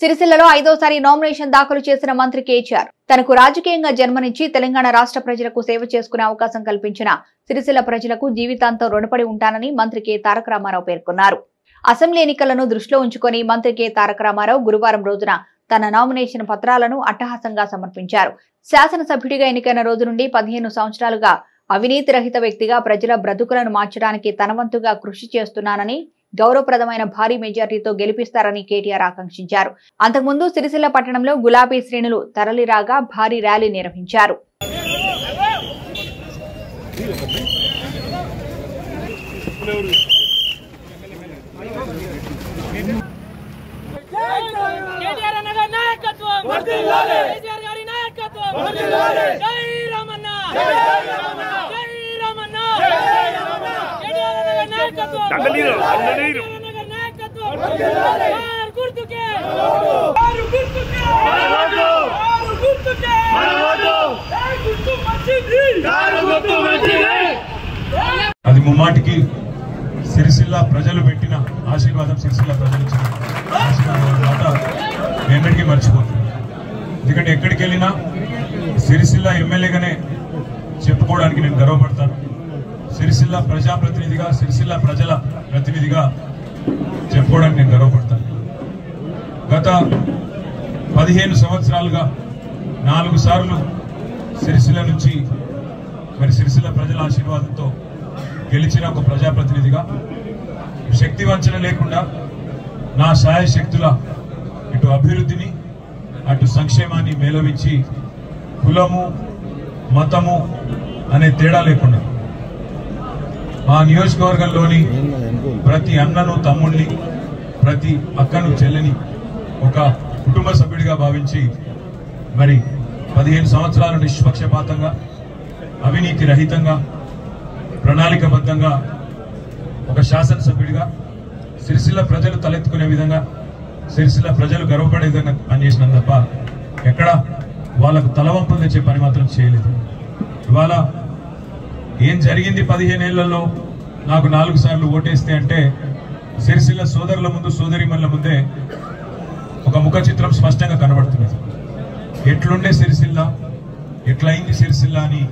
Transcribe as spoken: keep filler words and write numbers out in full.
సిరిసిల్లలో ఐదోసారి నామినేషన్ దాఖలు చేసిన మంత్రి కేసీఆర్ తనకు రాజకీయంగా జన్మనిచ్చి తెలంగాణ రాష్ట్ర ప్రజలకు సేవ చేసుకునే అవకాశం కల్పించిన సిరిసిల్ల ప్రజలకు జీవితాంతం రుణపడి ఉంటానని మంత్రి కే తారక రామారావు పేర్కొన్నారు. అసెంబ్లీ ఎన్నికలను దృష్టిలో ఉంచుకొని మంత్రి కే తారక రామారావు గురువారం రోజున తన నామినేషన్ పత్రాలను అట్టహాసంగా సమర్పించారు. శాసనసభ్యుడిగా ఎన్నికైన రోజు నుండి పదిహేను సంవత్సరాలుగా అవినీతి రహిత వ్యక్తిగా ప్రజల బ్రతుకులను మార్చడానికి తనవంతుగా కృషి చేస్తున్నానని, గౌరవప్రదమైన భారీ మెజారిటీతో గెలిపిస్తారని కేటీఆర్ ఆకాంక్షించారు. అంతకుముందు సిరిసిల్ల పట్టణంలో గులాబీ శ్రేణులు తరలిరాగా భారీ ర్యాలీ నిర్వహించారు. దండలీరు దండలీరు నాయకత్వం వర్ధిల్లాలి. ఆరు గుర్తుకే ఆరు గుర్తుకే ఆరు గుర్తుకే మనవతో ఆరు గుర్తు మంచిది ఆరు గుర్తు మంచిది. అది ముమ్మాటికి సిరిసిల్ల ప్రజలు పెట్టిన ఆశీర్వాదం, సిరిసిల్ల ప్రజలు ఇచ్చిన ఆశీర్వాదం మాట ఎన్నటికీ మర్చిపోతుంది. ఎందుకంటే ఎక్కడికి వెళ్ళినా సిరిసిల్ల ఎమ్మెల్యేగానే చెప్పుకోవడానికి నేను గర్వపడతాను. సిరిసిల్ల ప్రజాప్రతినిధిగా, సిరిసిల్ల ప్రజల ప్రతినిధిగా చెప్పుకోవడానికి నేను గర్వపడతాను. గత పదిహేను సంవత్సరాలుగా నాలుగు సార్లు సిరిసిల్ల నుంచి మరి సిరిసిల్ల ప్రజల ఆశీర్వాదంతో గెలిచిన ఒక ప్రజాప్రతినిధిగా శక్తి వంచన లేకుండా నా శాయశక్తుల ఇటు అభివృద్ధిని అటు సంక్షేమాన్ని మేలవించి కులము మతము అనే తేడా లేకుండా మా నియోజకవర్గంలోని ప్రతి అన్నను తమ్ముడిని, ప్రతి అక్కను చెల్లిని ఒక కుటుంబ సభ్యుడిగా భావించి మరి పదిహేను సంవత్సరాలు నిష్పక్షపాతంగా, అవినీతి రహితంగా, ప్రణాళికబద్ధంగా ఒక శాసనసభ్యుడిగా సిరిసిల్ల ప్రజలు తలెత్తుకునే విధంగా, సిరిసిల్ల ప్రజలు గర్వపడే విధంగా పనిచేసిన తప్ప ఎక్కడ వాళ్ళకు తలవంపులు తెచ్చే పని మాత్రం చేయలేదు. ఇవాళ ఏం జరిగింది పదిహేనేళ్లలో నాకు నాలుగు సార్లు ఓటేస్తే అంటే సిరిసిల్ల సోదరుల ముందు, సోదరిమణుల ముందే ఒక ముఖ చిత్రం స్పష్టంగా కనబడుతున్నది. ఎట్లుండే సిరిసిల్ల, ఎట్లయింది సిరిసిల్ల అని